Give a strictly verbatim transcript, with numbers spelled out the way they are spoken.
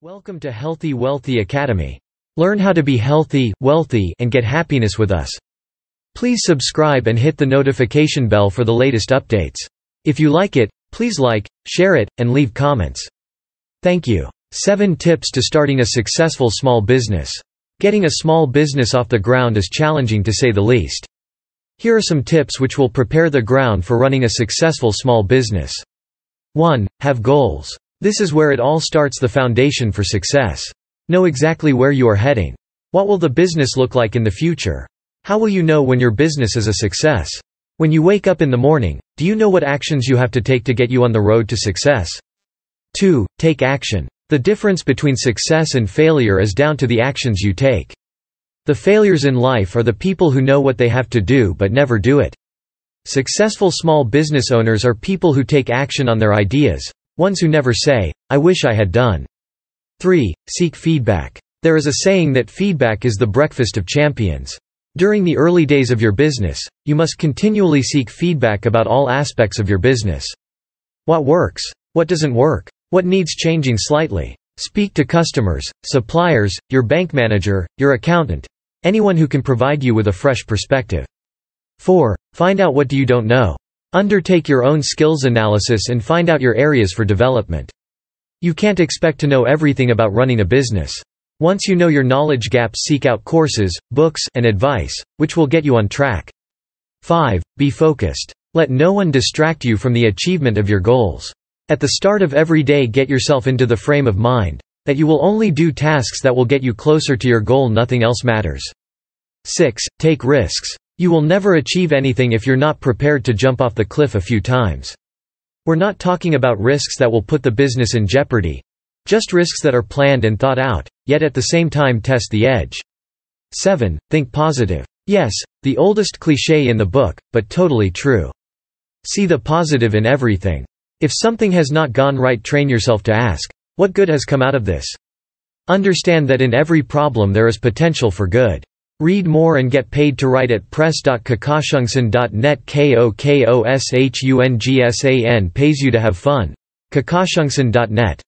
Welcome to Healthy Wealthy Academy. Learn how to be healthy, wealthy, and get happiness with us. Please subscribe and hit the notification bell for the latest updates. If you like it, please like, share it, and leave comments. Thank you. seven Tips to Starting a Successful Small Business. Getting a small business off the ground is challenging to say the least. Here are some tips which will prepare the ground for running a successful small business. one Have goals. This is where it all starts, the foundation for success. Know exactly where you are heading. What will the business look like in the future? How will you know when your business is a success? When you wake up in the morning, do you know what actions you have to take to get you on the road to success? two Take action. The difference between success and failure is down to the actions you take. The failures in life are the people who know what they have to do but never do it. Successful small business owners are people who take action on their ideas. Ones who never say, "I wish I had done." three Seek feedback. There is a saying that feedback is the breakfast of champions. During the early days of your business, you must continually seek feedback about all aspects of your business. What works? What doesn't work? What needs changing slightly? Speak to customers, suppliers, your bank manager, your accountant, anyone who can provide you with a fresh perspective. four Find out what you don't know. Undertake your own skills analysis and find out your areas for development. You can't expect to know everything about running a business. Once you know your knowledge gaps, seek out courses, books, and advice, which will get you on track. five Be focused. Let no one distract you from the achievement of your goals. At the start of every day, get yourself into the frame of mind that you will only do tasks that will get you closer to your goal. Nothing else matters. six Take risks. You will never achieve anything if you're not prepared to jump off the cliff a few times. We're not talking about risks that will put the business in jeopardy. Just risks that are planned and thought out, yet at the same time test the edge. seven Think positive. Yes, the oldest cliché in the book, but totally true. See the positive in everything. If something has not gone right, train yourself to ask, what good has come out of this? Understand that in every problem there is potential for good. Read more and get paid to write at press dot kakashungsan dot net. K O K O S H U N G S A N pays you to have fun. kakashungsan dot net